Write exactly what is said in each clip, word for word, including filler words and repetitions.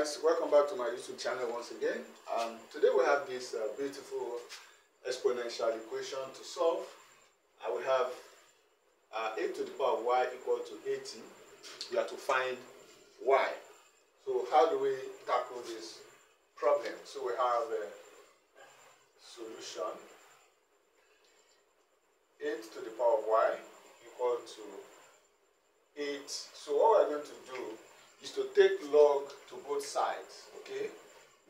guys, welcome back to my YouTube channel once again. Um, today we have this uh, beautiful exponential equation to solve. I will have uh, a to the power of y equal to eighty. We have to find y. So how do we tackle this problem? So we have a solution. eight to the power of y equal to eight. So what we're going to do is to take log to both sides, okay?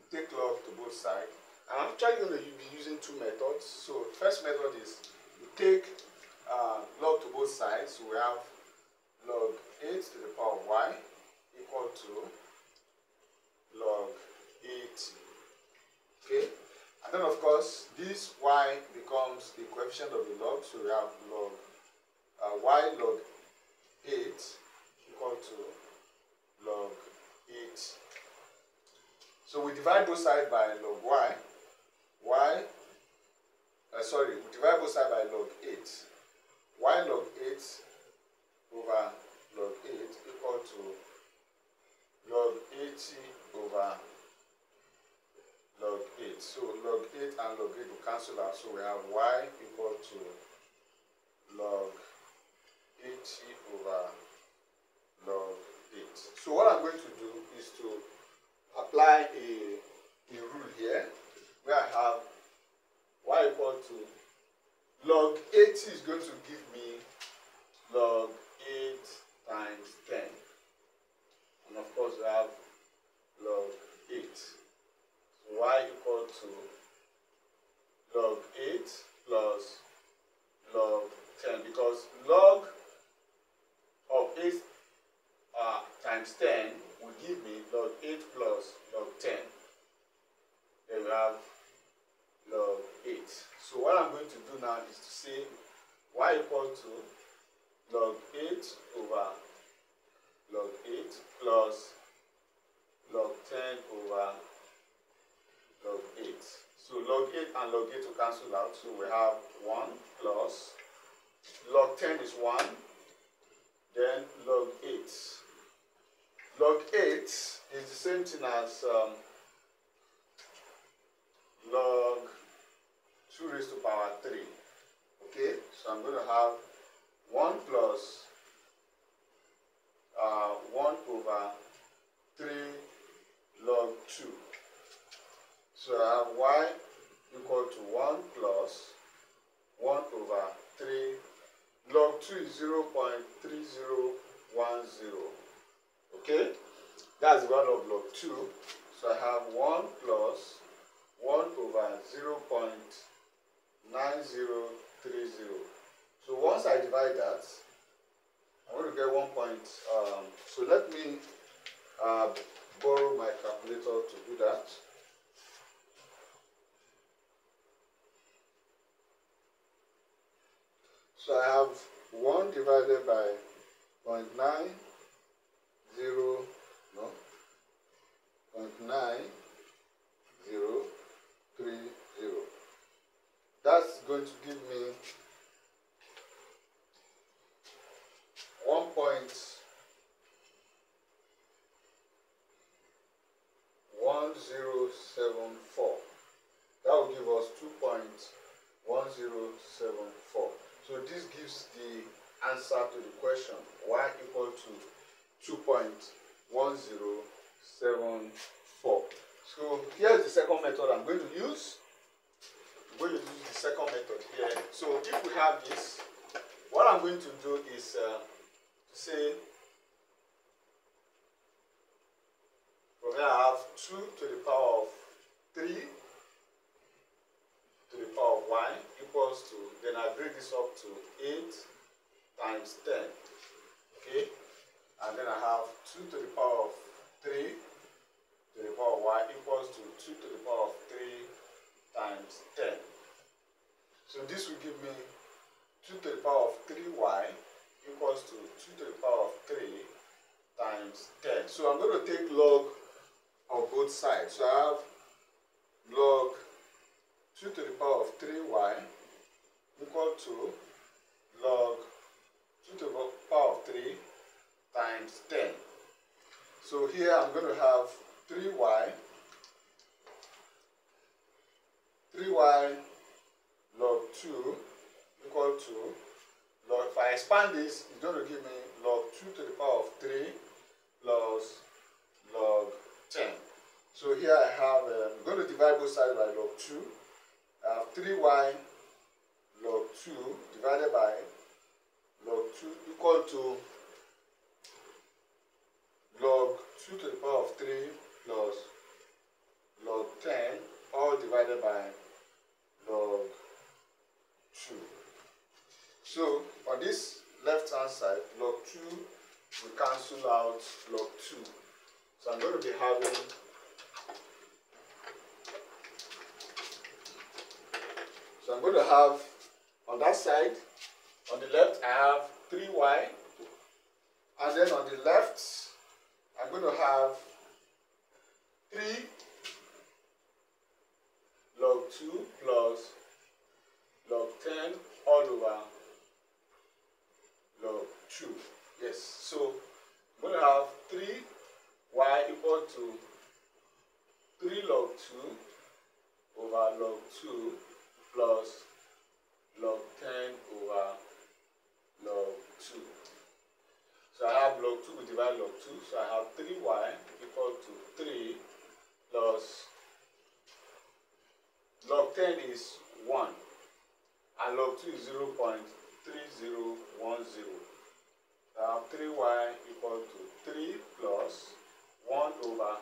Take log to both sides. And I'm actually going to be using two methods. So first method is you take uh, log to both sides. So we have log eight to the power of y equal to log eighty, okay? And then of course, this y becomes the coefficient of the log. So we have log uh, y log eight equal to log eight. So we divide both sides by log y. y uh, sorry, we divide both sides by log eight. Y log eight over log eight equal to log eighty over log eight. So log eight and log eight will cancel out. So we have y equal to log eighty over log eight. So what I'm going to do is to apply a, a rule here where I have y equal to log eighty is going to give me log eight times ten, and of course I have log eight. So y equal to log eight plus log ten, because log of eight Uh, times ten will give me log eight plus log ten. Then we have log eight. So what I'm going to do now is to say y equal to log eight over log eight plus log ten over log eight. So log eight and log eight will cancel out. So we have one plus log ten is one, then log eight. Log eight is the same thing as um, log two raised to power three. Okay, so I'm going to have one plus uh, one over three log two. So I have y equal to one plus one over three log two is zero point three zero one zero. Okay, that's the value of log two. So I have one plus one over zero point nine zero three zero. So once I divide that, I'm going to get one point. Um, so let me uh, borrow my calculator to do that. So I have one divided by point nine zero no point nine zero three zero. That's going to give me one point one zero seven four. That will give us two point one zero seven four. So this gives the answer to the question y equal to two point one zero seven four. So here's the second method I'm going to use. I'm going to use the second method here. So if we have this, what I'm going to do is uh, to say, from here I have two to the power of three to the power of y equals to, then I bring this up to eight times ten, okay? And then I have two to the power of three to the power of y equals to two to the power of three times ten. So this will give me two to the power of three y equals to two to the power of three times ten. So I'm going to take log of both sides. So I have log two to the power of three y equal to log two to the power of three times ten. So here I'm going to have three y, three y log two equal to, log, if I expand this, it's going to give me log two to the power of three plus log ten. So here I have, um, I'm going to divide both sides by log two. I have three y log two divided by log two equal to log two to the power of three plus log ten, all divided by log two. So on this left hand side, log two will cancel out log two. So I'm going to be having So I'm going to have on that side, on the left I have three y, and then on the left I'm going to have three log two plus log ten all over log two. Yes, so I'm going to have three y equal to three log two over log two plus log ten over log two. So I have log two, we divide log two, so I have three y equal to three plus log ten is one and log two is zero point three zero one zero. So I have three y equal to three plus one over,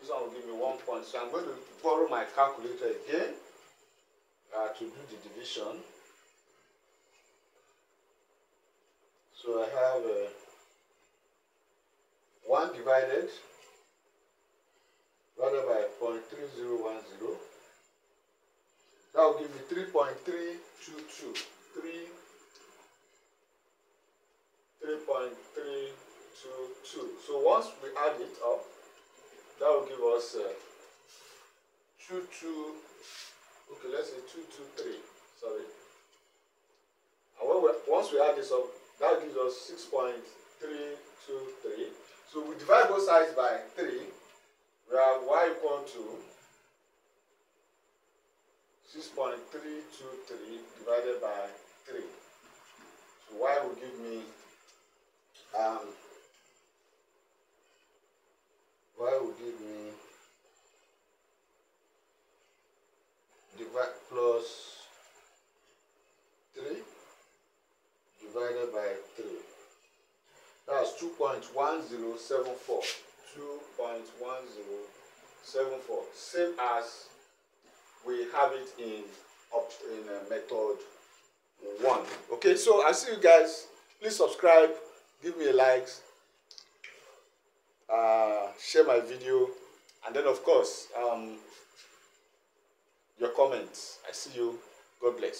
this one will give me one point. So I'm going to borrow my calculator again Uh, to do the division. So I have uh, one divided rather by zero point three zero one zero, that will give me three point three two two, three point three two two. So once we add it up, that will give us uh, two two. Okay, let's say two two three. Sorry. And when we, once we add this up, that gives us six point three two three. So we divide both sides by three. We have y equal to six point three two three divided by three. So y will give me um y will give me Divide plus three divided by three. That's two point one zero seven four. two point one zero seven four. Same as we have it in up in uh, method one. Okay, so I see you guys. Please subscribe. Give me a like. Uh, share my video, and then of course. Um, Your comments. I see you. God bless.